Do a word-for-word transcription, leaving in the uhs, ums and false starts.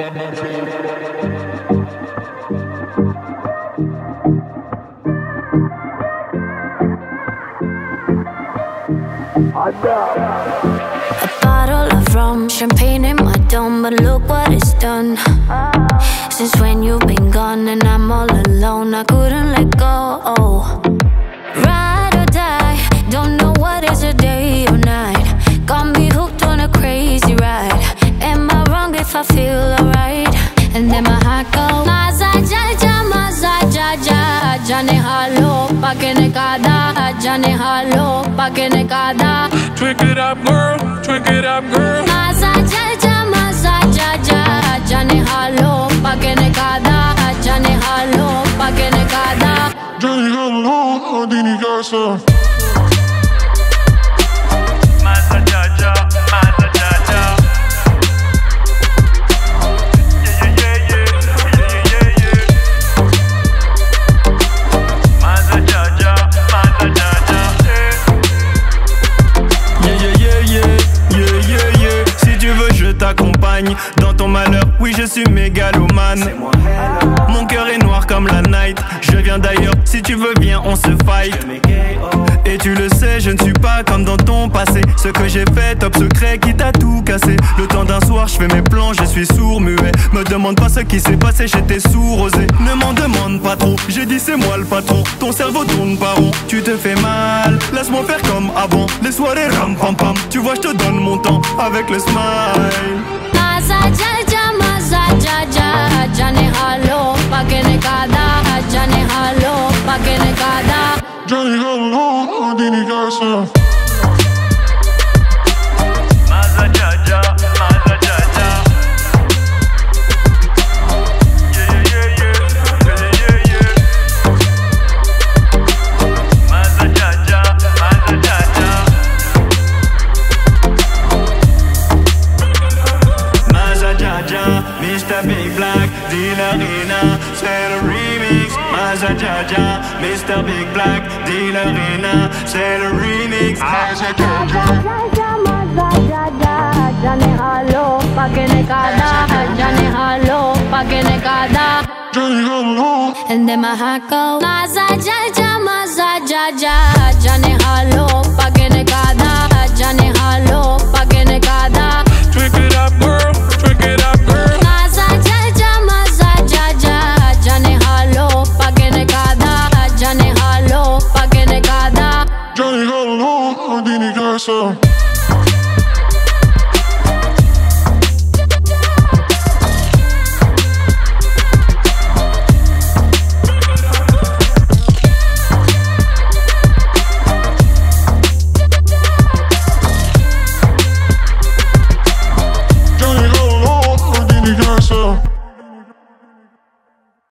A bottle of rum, champagne in my dome, but look what it's done. Since when you've been gone and I'm all alone, I couldn't let go. Oh. Ride or die, don't know what is a day or night. Got me hooked on a crazy ride. Am I wrong if I feel alright? And then my heart goes Maza ja ja, Maza ja ja, jaane halo pakne kada, jaane halo pakne kada. Twig it up, girl, twig it up, girl. Maza ja ja, Maza ja ja, jaane halo pakne kada, jaane halo pakne kada. Jaane halo adini kaisa. Maza ja ja, Maza ja ja. Dans ton malheur, oui je suis mégalomane. Mon cœur est noir comme la night. Je viens d'ailleurs, si tu veux bien on se fight. Et tu le sais, je ne suis pas comme dans ton passé. Ce que j'ai fait, top secret qui t'a tout cassé. Le temps d'un soir, je fais mes plans, je suis sourd, muet. Me demande pas ce qui s'est passé, j'étais sourd, osé. Ne m'en demande pas trop, j'ai dit c'est moi le patron. Ton cerveau tourne pas rond, tu te fais mal. Laisse-moi faire comme avant, les soirées ram pam pam. Tu vois, je te donne mon temps avec le smile. Maza ja ja, Maza ja ja, jaane halo pakne kada, jaane halo pakne kada. Jaane halo adini kaisa. Maza ja ja, Maza ja ja. Yeah yeah yeah yeah yeah yeah. Maza ja ja, Maza ja ja. Mister Big Black, Dealer Ina, c'est le remix. Maza ja ja, Mister Big Black, Dealer Ina, c'est le remix. Maza ja ja, Maza ja ja, jaane halo pakne kada, jaane halo pakne kada. Jaane halo, and then my heart goes Maza ja ja, Maza ja ja, jaane halo.